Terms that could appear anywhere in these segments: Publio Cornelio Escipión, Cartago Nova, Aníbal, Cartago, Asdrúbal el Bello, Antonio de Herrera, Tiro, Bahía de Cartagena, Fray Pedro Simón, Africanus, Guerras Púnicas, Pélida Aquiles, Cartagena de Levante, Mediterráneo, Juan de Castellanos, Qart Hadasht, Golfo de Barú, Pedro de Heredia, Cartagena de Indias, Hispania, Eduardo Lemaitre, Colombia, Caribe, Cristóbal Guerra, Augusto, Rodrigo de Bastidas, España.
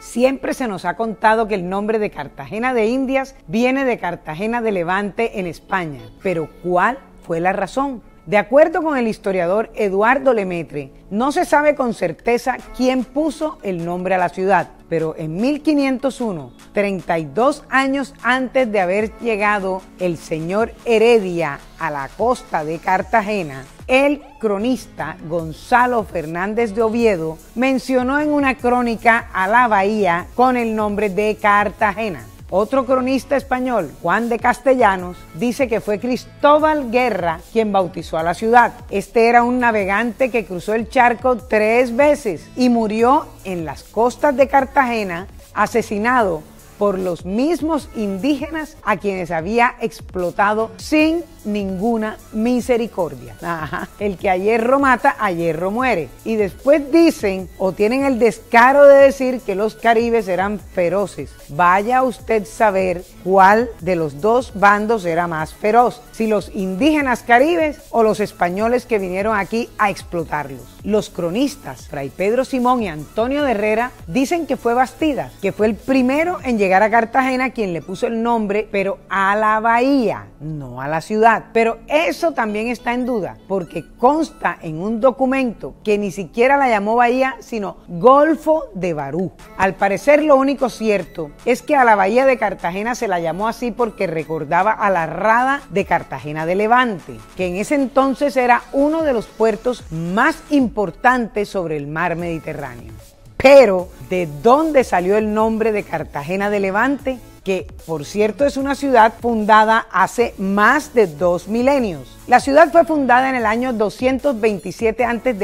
Siempre se nos ha contado que el nombre de Cartagena de Indias viene de Cartagena de Levante en España, pero ¿cuál fue la razón? De acuerdo con el historiador Eduardo Lemaitre, no se sabe con certeza quién puso el nombre a la ciudad, pero en 1501, 32 años antes de haber llegado el señor Heredia a la costa de Cartagena, el cronista Gonzalo Fernández de Oviedo mencionó en una crónica a la bahía con el nombre de Cartagena. Otro cronista español, Juan de Castellanos, dice que fue Cristóbal Guerra quien bautizó a la ciudad. Este era un navegante que cruzó el charco 3 veces y murió en las costas de Cartagena, asesinado por los mismos indígenas a quienes había explotado sin ninguna misericordia. Ajá. El que a hierro mata, a hierro muere. Y después dicen o tienen el descaro de decir que los caribes eran feroces. Vaya usted a saber cuál de los dos bandos era más feroz, si los indígenas caribes o los españoles que vinieron aquí a explotarlos. Los cronistas Fray Pedro Simón y Antonio de Herrera dicen que fue Bastidas, que fue el primero en llegar a Cartagena, quien le puso el nombre, pero a la bahía, no a la ciudad. Pero eso también está en duda, porque consta en un documento que ni siquiera la llamó bahía, sino Golfo de Barú. Al parecer, lo único cierto es que a la bahía de Cartagena se la llamó así porque recordaba a la rada de Cartagena de Levante, que en ese entonces era uno de los puertos más importantes sobre el mar Mediterráneo. Pero, ¿de dónde salió el nombre de Cartagena de Levante? Que, por cierto, es una ciudad fundada hace más de 2 milenios. La ciudad fue fundada en el año 227 a.C.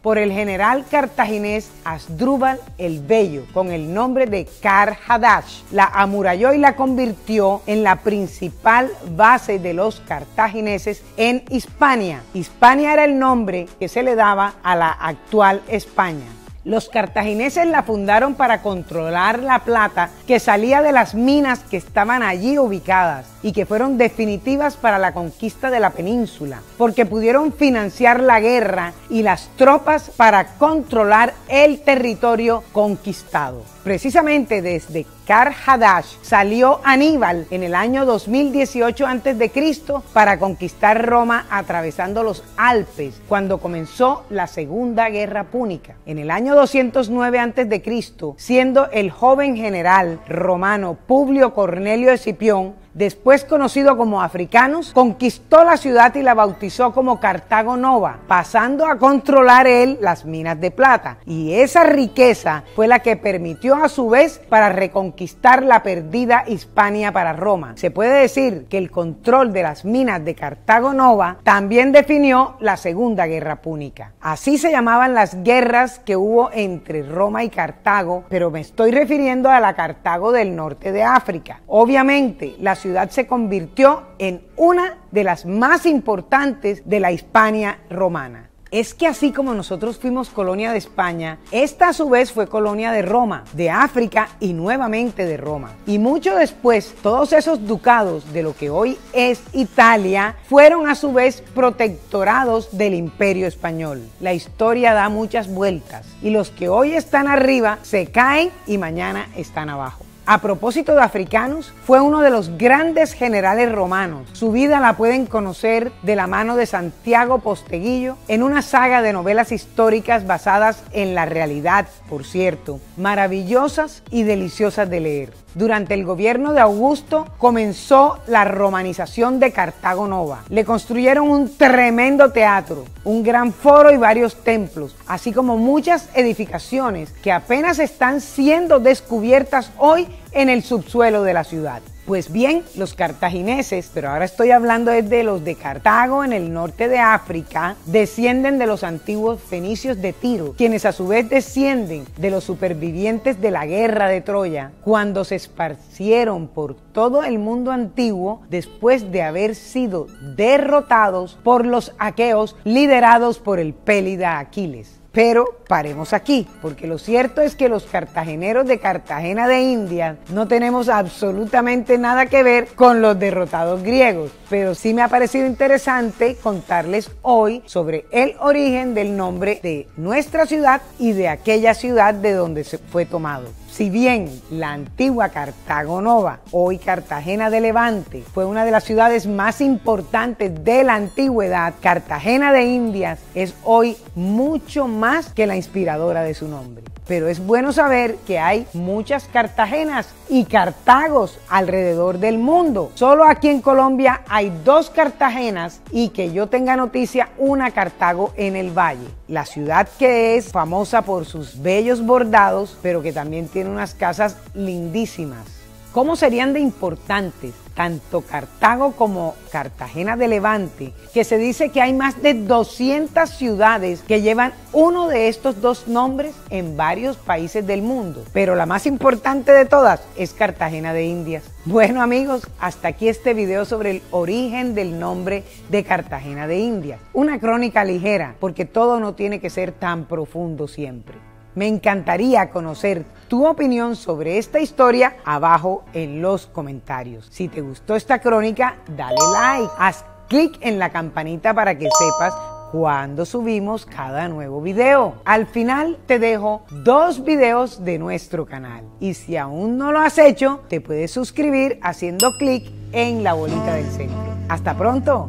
por el general cartaginés Asdrúbal el Bello, con el nombre de Qart Hadasht. La amuralló y la convirtió en la principal base de los cartagineses en Hispania. Hispania era el nombre que se le daba a la actual España. Los cartagineses la fundaron para controlar la plata que salía de las minas que estaban allí ubicadas y que fueron definitivas para la conquista de la península, porque pudieron financiar la guerra y las tropas para controlar el territorio conquistado. Precisamente desde Qart Hadasht salió Aníbal en el año 2018 a.C. para conquistar Roma atravesando los Alpes, cuando comenzó la Segunda Guerra Púnica. En el año 209 a.C., siendo el joven general romano Publio Cornelio Escipión, después conocido como Africanus, conquistó la ciudad y la bautizó como Cartago Nova, pasando a controlar él las minas de plata. Y esa riqueza fue la que permitió a su vez para reconquistar la perdida Hispania para Roma. Se puede decir que el control de las minas de Cartago Nova también definió la Segunda Guerra Púnica. Así se llamaban las guerras que hubo entre Roma y Cartago, pero me estoy refiriendo a la Cartago del norte de África. Obviamente, la ciudad se convirtió en una de las más importantes de la Hispania romana. Es que así como nosotros fuimos colonia de España, esta a su vez fue colonia de Roma, de África y nuevamente de Roma. Y mucho después, todos esos ducados de lo que hoy es Italia fueron a su vez protectorados del Imperio Español. La historia da muchas vueltas y los que hoy están arriba se caen y mañana están abajo. A propósito de Africanus, fue uno de los grandes generales romanos. Su vida la pueden conocer de la mano de Santiago Posteguillo en una saga de novelas históricas basadas en la realidad, por cierto, maravillosas y deliciosas de leer. Durante el gobierno de Augusto comenzó la romanización de Cartago Nova. Le construyeron un tremendo teatro, un gran foro y varios templos, así como muchas edificaciones que apenas están siendo descubiertas hoy en el subsuelo de la ciudad. Pues bien, los cartagineses, pero ahora estoy hablando de los de Cartago en el norte de África, descienden de los antiguos fenicios de Tiro, quienes a su vez descienden de los supervivientes de la guerra de Troya, cuando se esparcieron por todo el mundo antiguo después de haber sido derrotados por los aqueos liderados por el Pélida Aquiles. Pero paremos aquí, porque lo cierto es que los cartageneros de Cartagena de Indias no tenemos absolutamente nada que ver con los derrotados griegos, pero sí me ha parecido interesante contarles hoy sobre el origen del nombre de nuestra ciudad y de aquella ciudad de donde se fue tomado. Si bien la antigua Cartago Nova, hoy Cartagena de Levante, fue una de las ciudades más importantes de la antigüedad, Cartagena de Indias es hoy mucho más que la inspiradora de su nombre. Pero es bueno saber que hay muchas Cartagenas y Cartagos alrededor del mundo. Solo aquí en Colombia hay 2 Cartagenas y, que yo tenga noticia, una Cartago en el valle. La ciudad que es famosa por sus bellos bordados, pero que también tiene unas casas lindísimas. ¿Cómo serían de importantes tanto Cartago como Cartagena de Levante, que se dice que hay más de 200 ciudades que llevan uno de estos 2 nombres en varios países del mundo? Pero la más importante de todas es Cartagena de Indias. Bueno amigos, hasta aquí este video sobre el origen del nombre de Cartagena de Indias. Una crónica ligera, porque todo no tiene que ser tan profundo siempre. Me encantaría conocer tu opinión sobre esta historia abajo en los comentarios. Si te gustó esta crónica, dale like, haz clic en la campanita para que sepas cuando subimos cada nuevo video. Al final te dejo 2 videos de nuestro canal y si aún no lo has hecho, te puedes suscribir haciendo clic en la bolita del centro. ¡Hasta pronto!